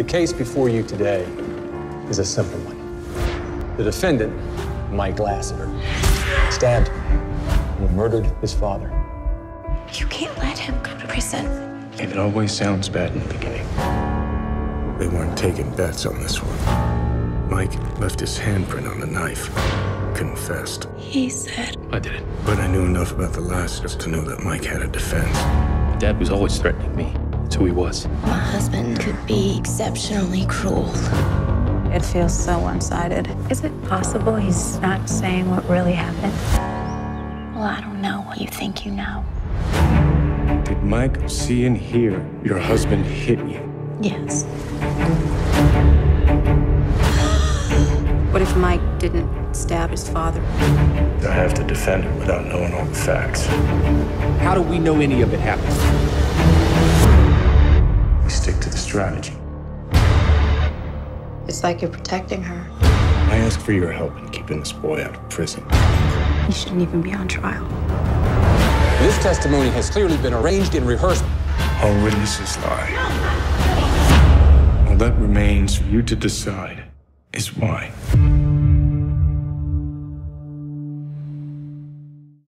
The case before you today is a simple one. The defendant, Mike Lassiter, stabbed and murdered his father. You can't let him come to prison. It always sounds bad in the beginning. They weren't taking bets on this one. Mike left his handprint on the knife, confessed. He said, I did it. But I knew enough about the Lasiters to know that Mike had a defense. My dad was always threatening me. That's who he was. My husband could be exceptionally cruel. It feels so one-sided. Is it possible he's not saying what really happened? Well, I don't know what you think you know. Did Mike see and hear your husband hit you? Yes. What if Mike didn't stab his father? I have to defend it without knowing all the facts. How do we know any of it happened? We stick to the strategy. It's like you're protecting her. I ask for your help in keeping this boy out of prison. He shouldn't even be on trial. This testimony has clearly been arranged and rehearsed. All witnesses lie. All that remains for you to decide is why.